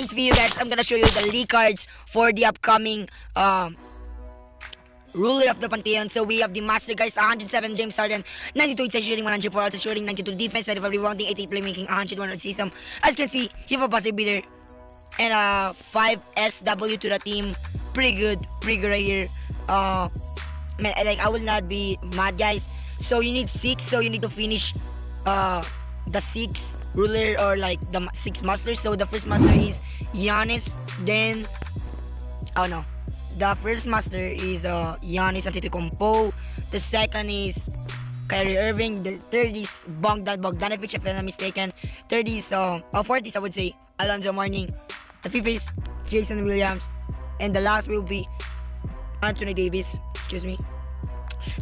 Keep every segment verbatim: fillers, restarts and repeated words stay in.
next video, guys, I'm gonna show you the league cards for the upcoming um ruler of the Pantheon. So we have the master, guys, one hundred seven James Harden, ninety-two it's shooting, one hundred four outside shooting, ninety-two defense, ninety-five rebounding, eighty-eight playmaking, one hundred one system. As you can see, you have a buzzer beater and uh five S W to the team. Pretty good, pretty good right here. Uh man, like I will not be mad, guys. So you need six, so you need to finish uh the six ruler or like the six masters. So the first master is Giannis, then oh no. The first master is uh, Giannis Antetokounmpo. The second is Kyrie Irving. The third is Bogdan Bogdanovic, if I'm not mistaken. Third is, uh, oh, fourth is, I would say, Alonzo Mourning. The fifth is Jason Williams. And the last will be Anthony Davis. Excuse me.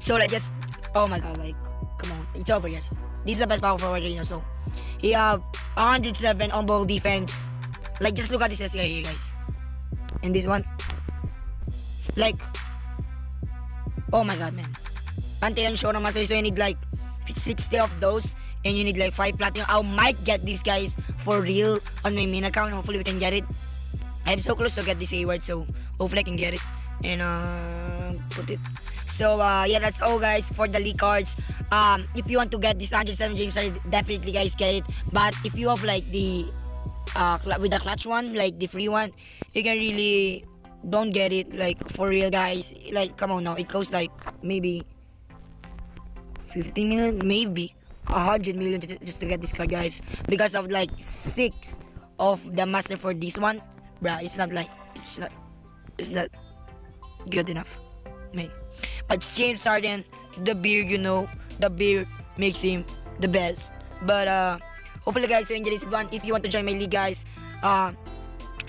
So, like, just, oh my god, like, come on. It's over, guys. This is the best power forward right now. So, he have one hundred seven on-ball defense. Like, just look at this guy here, guys. And this one. Like, oh my god, man. Pantheon show naman, so you need like sixty of those and you need like five platinum. I might get these guys for real on my main account. Hopefully we can get it. I'm so close to get this award, so hopefully I can get it. And uh, put it. So uh, yeah, that's all, guys, for the league cards. Um, if you want to get this one hundred seven James, definitely, guys, get it. But if you have like the uh, with the clutch one, like the free one, you can really don't get it, like, for real, guys. Like, come on now, it costs like maybe fifteen million, maybe one hundred million to, just to get this card, guys, because of like six of the master for this one. Bruh, it's not like it's not it's not good enough, man. But James Harden, the beard, you know, the beard makes him the best. But uh hopefully, guys, you enjoy this one. If you want to join my league, guys, uh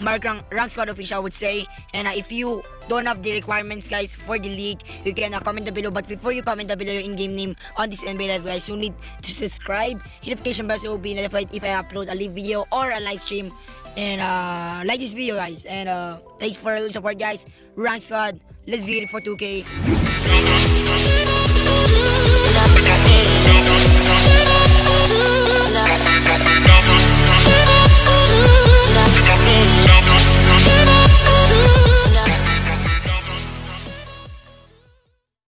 Mark Rank Squad official, I would say. And uh, if you don't have the requirements, guys, for the league, you can uh, comment down below. But before you comment down below your in-game name on this N B A Live, guys, you need to subscribe. Hit notification bell so you will be notified if I upload a live video or a live stream. And uh, like this video, guys. And uh, thanks for your support, guys. Rank Squad, let's get it for two K.